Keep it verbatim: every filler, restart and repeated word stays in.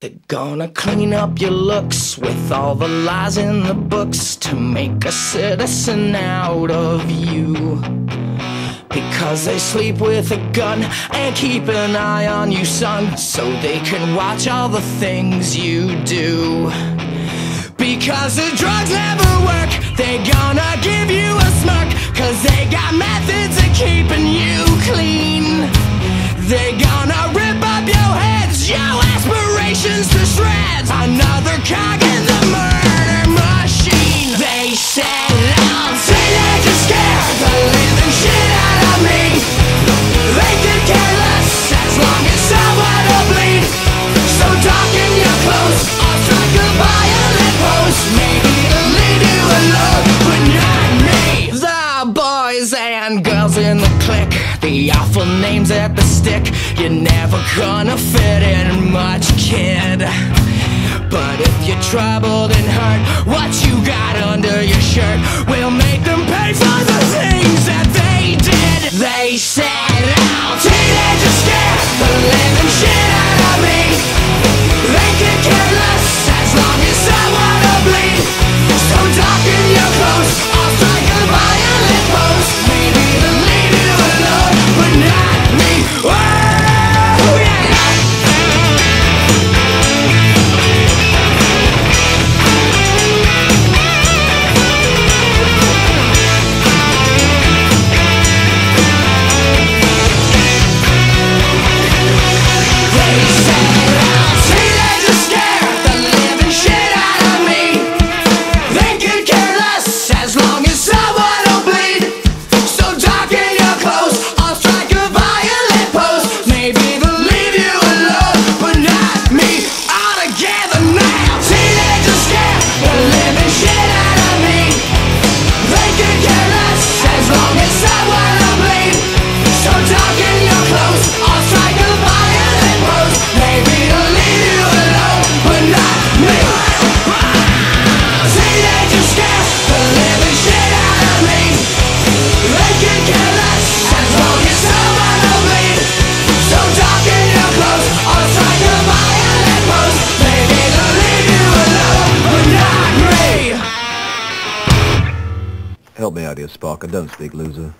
They're gonna clean up your looks with all the lies in the books to make a citizen out of you. Because they sleep with a gun and keep an eye on you, son, so they can watch all the things you do. Because the drugs never work, they're gonna give you a smirk, 'cause they got methods of keeping you clean. They're gonna rip up your heads, your aspirations to shreds, another cog in the murder machine. They said I'm teenagers just scared the living shit out of me. They could care less as long as someone will bleed. So talk in your clothes, I'll strike a violent pose. Maybe it'll leave you alone, but not me. The boys and girls in the clique, the awful names at the stick. You're never gonna fit in much, kid. But if you're troubled and hurt, what you got under your shirt will make them pay for the things that they did. They said I'm teenagers scared the living shit out of me. They could care less as long as I wanna bleed. So dark in your clothes, I'll strike a violent pose. Maybe they'll leave you alone, but not me. Oh yeah. Help me out here, Spark. I don't speak loser.